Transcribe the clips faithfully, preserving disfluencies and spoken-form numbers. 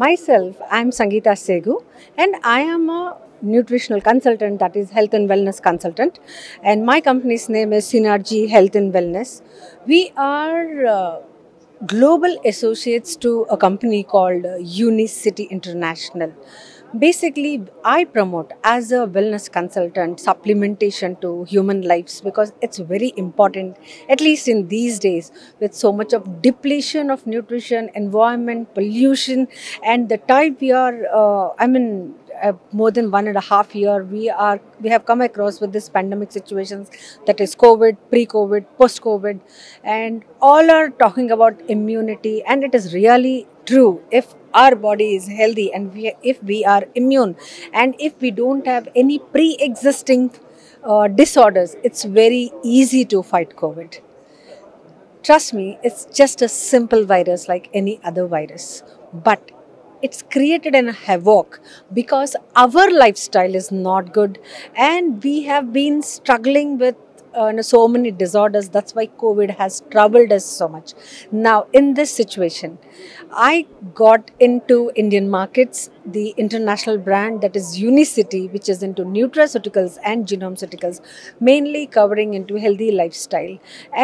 Myself, I'm Sangeeta Segu and I am a nutritional consultant, that is health and wellness consultant, and my company's name is Synergy Health and Wellness. We are uh, global associates to a company called uh, Unicity International. Basically, I promote as a wellness consultant supplementation to human lives because it's very important, at least in these days, with so much of depletion of nutrition, environment, pollution, and the type we are, uh, I mean, uh, more than one and a half year, we are, we have come across with this pandemic situations, that is COVID, pre-COVID, post-COVID, and all are talking about immunity, and it is really true. If our body is healthy and we, if we are immune and if we don't have any pre-existing uh, disorders, it's very easy to fight COVID. Trust me, it's just a simple virus like any other virus, but it's created an havoc because our lifestyle is not good and we have been struggling with Uh, so many disorders. That's why COVID has troubled us so much. Now, in this situation, I got into Indian markets, the international brand that is Unicity, which is into nutraceuticals and genomeceuticals, mainly covering into healthy lifestyle.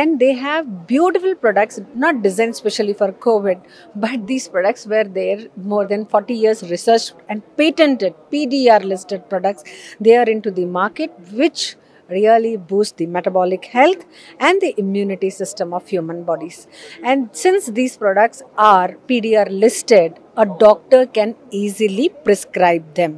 And they have beautiful products, not designed specially for COVID, but these products were there more than forty years researched and patented, P D R listed products. They are into the market, which really boost the metabolic health and the immunity system of human bodies. And since these products are P D R listed, a doctor can easily prescribe them.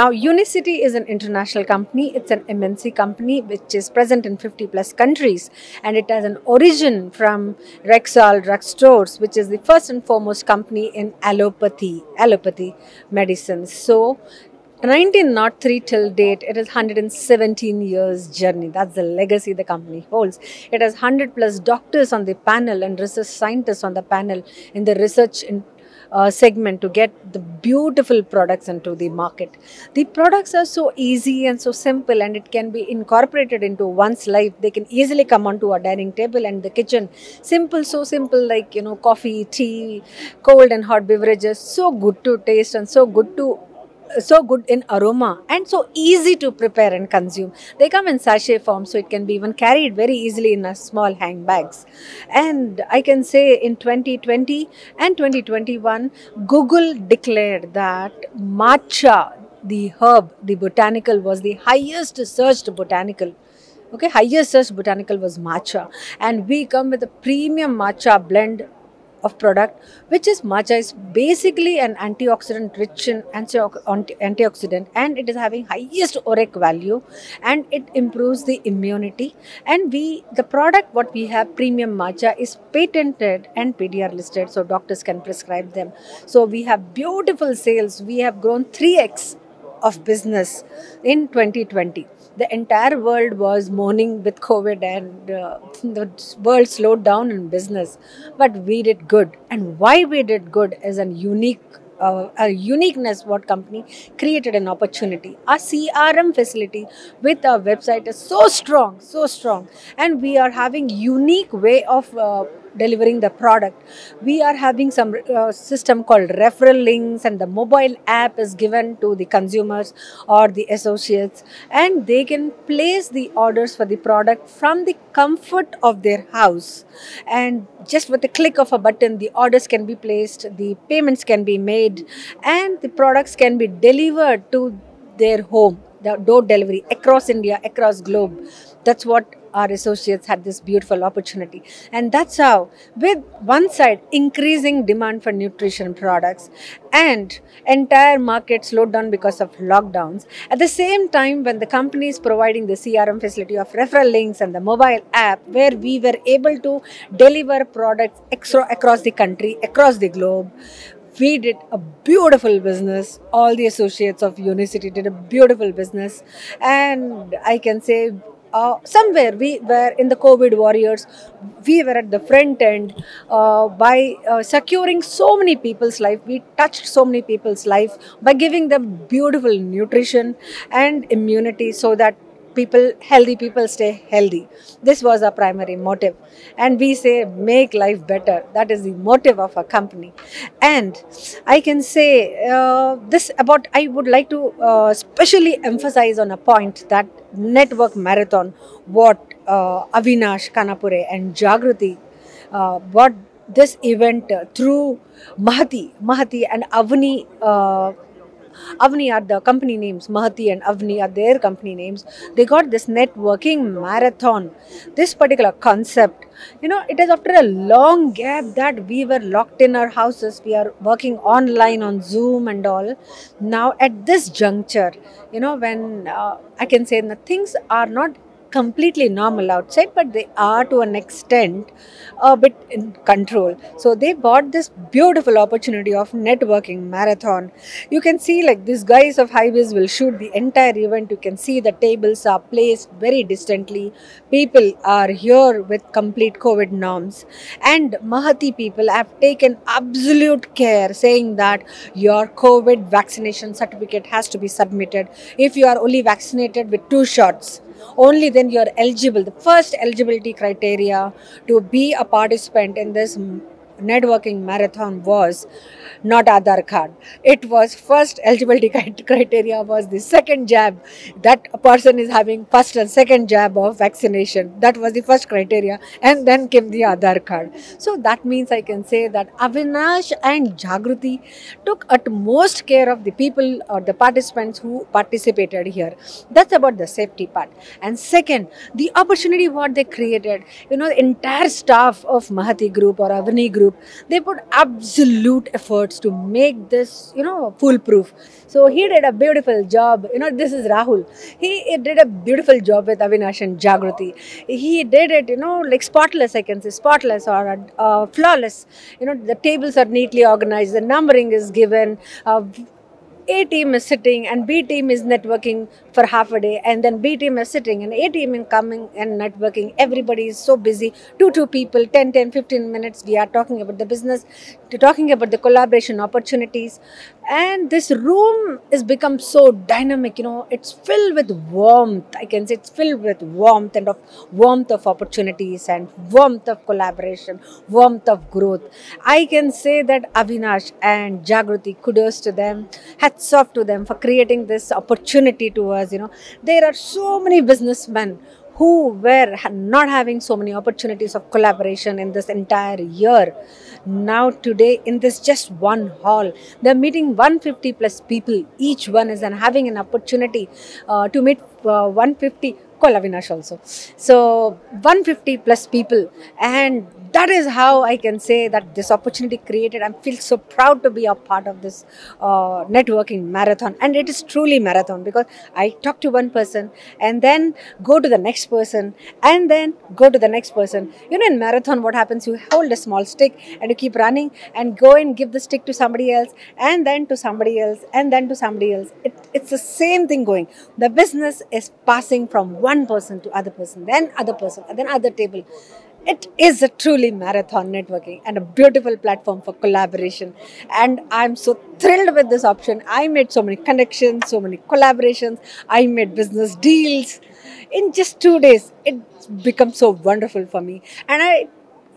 Now, Unicity is an international company. It's an M N C company which is present in fifty plus countries, and it has an origin from Rexall Drugstores, which is the first and foremost company in allopathy, allopathy medicines. So, nineteen oh three till date, it is one hundred seventeen years journey. That's the legacy the company holds. It has one hundred plus doctors on the panel and research scientists on the panel in the research in, uh, segment to get the beautiful products into the market. The products are so easy and so simple, and it can be incorporated into one's life. They can easily come onto a dining table and the kitchen. Simple, so simple, like, you know, coffee, tea, cold and hot beverages. So good to taste and so good to so good in aroma and so easy to prepare and consume. They come in sachet form, so it can be even carried very easily in a small hang bags. And I can say in twenty twenty and twenty twenty-one, Google declared that matcha, the herb, the botanical, was the highest searched botanical. Okay, highest searched botanical was matcha. And we come with a premium matcha blend of product, which is matcha is basically an antioxidant rich in antioxidant, and it is having highest O R A C value, and it improves the immunity. And we, the product what we have, premium matcha, is patented and P D R listed, so doctors can prescribe them. So we have beautiful sales. We have grown three X of business in twenty twenty. The entire world was mourning with COVID, and uh, the world slowed down in business, but we did good. And why we did good is an unique Uh, a uniqueness what company created an opportunity. Our C R M facility with our website is so strong, so strong, and we are having unique way of uh, delivering the product. We are having some uh, system called referral links, and the mobile app is given to the consumers or the associates, and they can place the orders for the product from the comfort of their house, and just with the click of a button the orders can be placed, the payments can be made, and the products can be delivered to their home, the door delivery across India, across globe. That's what our associates had, this beautiful opportunity. And that's how, with one side increasing demand for nutrition products and entire market slowed down because of lockdowns, at the same time when the company is providing the C R M facility of referral links and the mobile app, where we were able to deliver products extra across the country, across the globe, we did a beautiful business. All the associates of Unicity did a beautiful business, and I can say uh, somewhere we were in the COVID warriors. We were at the front end uh, by uh, securing so many people's life. We touched so many people's life by giving them beautiful nutrition and immunity, so that people, healthy people stay healthy. This was our primary motive. And we say, make life better. That is the motive of our company. And I can say uh, this about, I would like to uh, especially emphasize on a point that network marathon, what uh, Avinash Kanapure and Jagruti, uh, what this event uh, through Mahati, Mahati and Avni, uh, Avni are the company names, Mahati and Avni are their company names. They got this networking marathon, this particular concept. You know, it is after a long gap that we were locked in our houses. We are working online on Zoom and all. Now at this juncture, you know, when uh, I can say that things are not completely normal outside, but they are to an extent a bit in control. So they bought this beautiful opportunity of networking marathon. You can see like these guys of highways will shoot the entire event. You can see the tables are placed very distantly. People are here with complete COVID norms. And Mahati people have taken absolute care, saying that your COVID vaccination certificate has to be submitted. If you are only vaccinated with two shots, only then you are eligible, the first eligibility criteria to be a participant in this networking marathon was not Aadhaar card. It was first eligibility criteria was the second jab, that a person is having first and second jab of vaccination. That was the first criteria, and then came the Aadhaar card. So that means I can say that Avinash and Jagruti took utmost care of the people or the participants who participated here. That's about the safety part. And second, the opportunity what they created, you know, the entire staff of Mahati group or Avni group, they put absolute efforts to make this, you know, foolproof. So he did a beautiful job. You know, this is Rahul. He, he did a beautiful job with Avinash and Jagruti. He did it, you know, like spotless, I can say, spotless or uh, flawless. You know, the tables are neatly organized. The numbering is given. Uh, A team is sitting and B team is networking for half a day, and then B team is sitting and A team is coming and networking. Everybody is so busy. Two, two people, ten, ten, fifteen minutes. We are talking about the business, to talking about the collaboration opportunities. And this room has become so dynamic, you know, it's filled with warmth. I can say it's filled with warmth and of warmth of opportunities and warmth of collaboration, warmth of growth. I can say that Avinash and Jagruti, kudos to them. Hats off to them for creating this opportunity to us, you know. There are so many businessmen who were not having so many opportunities of collaboration in this entire year. Now today, in this just one hall, they're meeting one hundred fifty plus people. Each one is and having an opportunity uh, to meet uh, one hundred fifty, call Avinash also. So one hundred fifty plus people, and that is how I can say that this opportunity created. I feel so proud to be a part of this uh, networking marathon. And it is truly marathon, because I talk to one person and then go to the next person and then go to the next person. You know, in marathon what happens, you hold a small stick and you keep running and go and give the stick to somebody else and then to somebody else and then to somebody else. It, it's the same thing going. The business is passing from one person to other person, then other person, and then other table. It is a truly marathon networking and a beautiful platform for collaboration. And I'm so thrilled with this option. I made so many connections, so many collaborations. I made business deals. In just two days, it's become so wonderful for me. And I,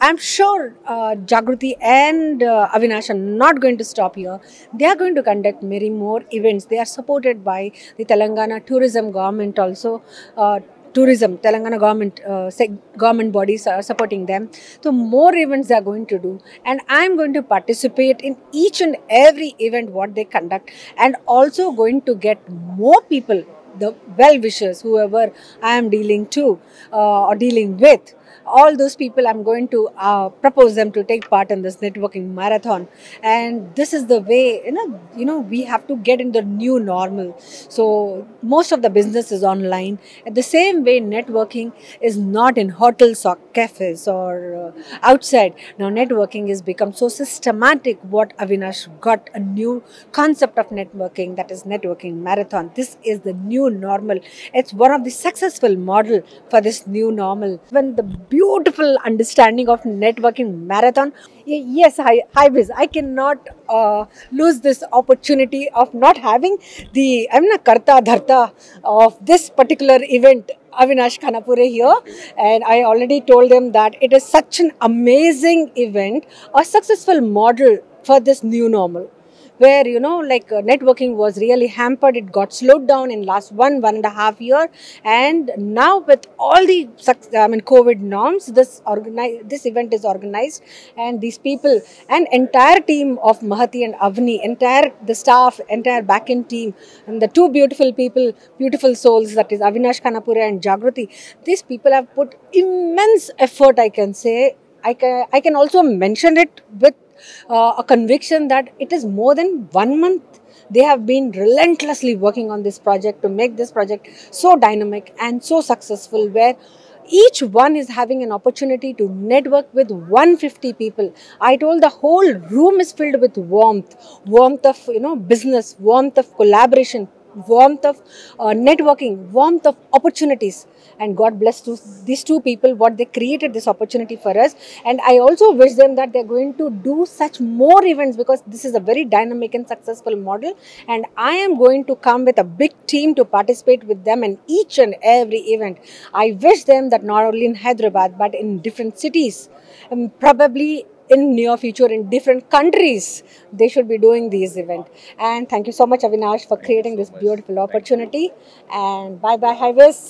I'm sure uh, Jagruti and uh, Avinash are not going to stop here. They are going to conduct many more events. They are supported by the Telangana tourism government also. Uh, Tourism, Telangana government, uh, government bodies are supporting them. So more events they are going to do, and I'm going to participate in each and every event what they conduct, and also going to get more people, the well-wishers, whoever I am dealing to uh, or dealing with. All those people, I'm going to uh, propose them to take part in this networking marathon. And this is the way, you know, you know, we have to get in the new normal. So most of the business is online. At the same way, networking is not in hotels or cafes or uh, outside. Now networking has become so systematic. What Avinash got a new concept of networking, that is networking marathon. This is the new normal. It's one of the successful model for this new normal. When the beautiful understanding of networking marathon. Yes, hi, hi Biz. I cannot uh, lose this opportunity of not having the, I'm not karta dharta of this particular event, Avinash Kanapure here, and I already told them that it is such an amazing event, a successful model for this new normal, where, you know, like uh, networking was really hampered. It got slowed down in last one, one and a half year. And now with all the I mean, COVID norms, this, this event is organized, and these people and entire team of Mahati and Avni, entire the staff, entire back-end team, and the two beautiful people, beautiful souls, that is Avinash Kanapure and Jagruti, these people have put immense effort, I can say. I can, I can also mention it with Uh, a conviction that it is more than one month they have been relentlessly working on this project to make this project so dynamic and so successful, where each one is having an opportunity to network with one hundred fifty people. I told the whole room is filled with warmth, warmth of, you know, business, warmth of collaboration, warmth of uh, networking, warmth of opportunities. And God bless to these two people, what they created this opportunity for us. And I also wish them that they're going to do such more events, because this is a very dynamic and successful model. And I am going to come with a big team to participate with them in each and every event. I wish them that not only in Hyderabad, but in different cities, and probably in near future in different countries, they should be doing these events. And thank you so much, Avinash, for creating this beautiful opportunity. And bye-bye, Hivis.